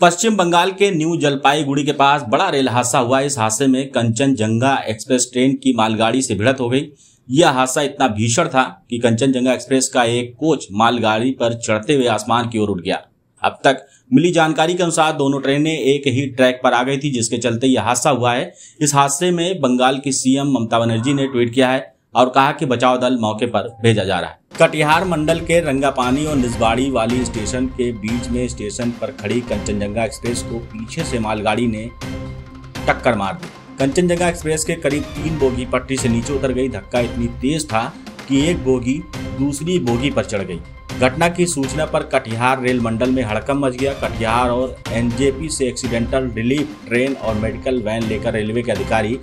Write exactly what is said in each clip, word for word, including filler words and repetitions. पश्चिम बंगाल के न्यू जलपाईगुड़ी के पास बड़ा रेल हादसा हुआ। इस हादसे में कंचनजंगा एक्सप्रेस ट्रेन की मालगाड़ी से भिड़ंत हो गई। यह हादसा इतना भीषण था कि कंचनजंगा एक्सप्रेस का एक कोच मालगाड़ी पर चढ़ते हुए आसमान की ओर उड़ गया। अब तक मिली जानकारी के अनुसार दोनों ट्रेनें एक ही ट्रैक पर आ गई थी, जिसके चलते यह हादसा हुआ है। इस हादसे में बंगाल की सीएम ममता बनर्जी ने ट्वीट किया है और कहा कि बचाव दल मौके पर भेजा जा रहा है। कटिहार मंडल के रंगापानी और निजबाड़ी वाली स्टेशन के बीच में स्टेशन पर खड़ी कंचनजंगा एक्सप्रेस को पीछे से मालगाड़ी ने टक्कर मार दी। कंचनजंगा एक्सप्रेस के करीब तीन बोगी पटरी से नीचे उतर गई। धक्का इतनी तेज था कि एक बोगी दूसरी बोगी पर चढ़ गई। घटना की सूचना पर कटिहार रेल मंडल में हड़कंप मच गया। कटिहार और एनजेपी से एक्सीडेंटल रिलीफ ट्रेन और मेडिकल वैन लेकर रेलवे के अधिकारी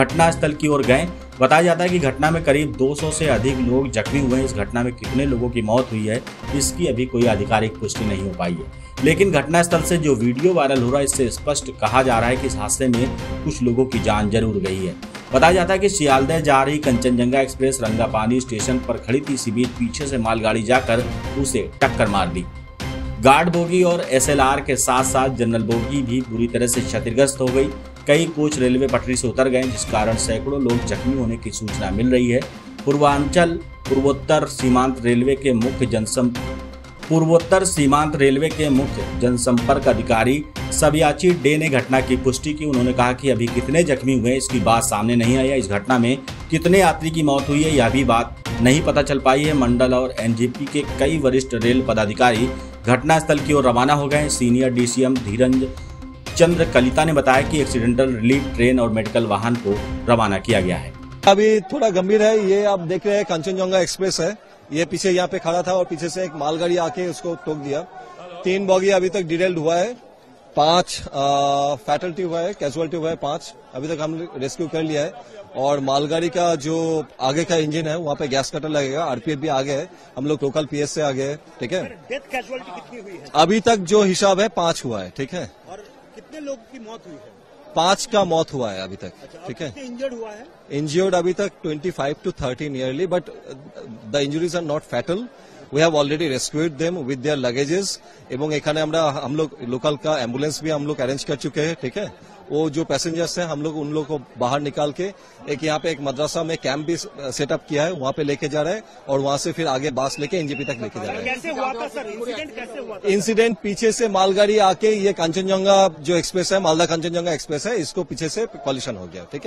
घटनास्थल की ओर गए। बताया जाता है कि घटना में करीब दो सौ से अधिक लोग जख्मी हुए हैं। इस घटना में कितने लोगों की मौत हुई है, इसकी अभी कोई आधिकारिक पुष्टि नहीं हो पाई है, लेकिन घटनास्थल से जो वीडियो वायरल हो रहा है, इससे स्पष्ट कहा जा रहा है कि इस हादसे में कुछ लोगों की जान जरूर गई है। बताया जाता है कि सियालदह जा रही कंचनजंगा एक्सप्रेस रंगापानी स्टेशन पर खड़ी थी। इसी बीच पीछे से मालगाड़ी जाकर उसे टक्कर मार दी। गार्ड बोगी और एसएलआर के साथ साथ जनरल बोगी भी बुरी तरह से क्षतिग्रस्त हो गई। कई कोच रेलवे पटरी से उतर गए, जिस कारण सैकड़ों लोग जख्मी होने की सूचना मिल रही है। पूर्वांचल पूर्वोत्तर सीमांत रेलवे के मुख्य जनसंपर्क पूर्वोत्तर सीमांत रेलवे के मुख्य जनसंपर्क अधिकारी सबियाची डे ने घटना की पुष्टि की। उन्होंने कहा कि अभी कितने जख्मी हुए इसकी बात सामने नहीं आई है। इस घटना में कितने यात्री की मौत हुई है यह भी बात नहीं पता चल पाई है। मंडल और एनजेपी के कई वरिष्ठ रेल पदाधिकारी घटनास्थल की ओर रवाना हो गए। सीनियर डीसीएम धीरंज चंद्र कलिता ने बताया कि एक्सीडेंटल रिलीफ ट्रेन और मेडिकल वाहन को रवाना किया गया है। अभी थोड़ा गंभीर है। ये आप देख रहे हैं कंचनजंगा एक्सप्रेस है, ये पीछे यहाँ पे खड़ा था और पीछे से एक मालगाड़ी आके उसको ठोक दिया। तीन बॉगी अभी तक डिटेल्ड हुआ है, पांच फैटल्टी हुआ है, कैजुअल्टी हुआ है पांच। अभी तक हमने रेस्क्यू कर लिया है और मालगाड़ी का जो आगे का इंजन है वहाँ पे गैस कटर लगेगा। आरपीएफ भी आगे है, हम लोग लोकल पीएस से आगे है। ठीक है, डेथ कैजुअल्टी कितनी हुई है? अभी तक जो हिसाब है पांच हुआ है। ठीक है, कितने लोग की मौत हुई है? पांच का मौत हुआ है अभी तक। ठीक है, इंजर्ड हुआ है? इंजर्ड अभी तक पच्चीस टू तीस nearly, but the injuries are not fatal. We have already rescued them with their luggages. एवं एखाने हमरा हम लोग लोकल का एम्बुलेंस भी हम लोग अरेंज कर चुके हैं। ठीक है, वो जो पैसेंजर्स हैं हम लोग उन लोगों को बाहर निकाल के एक यहाँ पे एक मदरसा में कैंप भी सेटअप किया है, वहाँ पे लेके जा रहा है और वहाँ से फिर आगे बास लेके एनजेपी तक लेके जा रहा है। कैसे हुआ था सर इंसिडेंट? कैसे हुआ था? इंसिडेंट पीछे से मालगाड़ी आके ये कंचनजंगा जो एक्सप्रेस है, मालदा कंचनजंगा एक्सप्रेस है, इसको पीछे से कॉलिशन हो गया। ठीक है।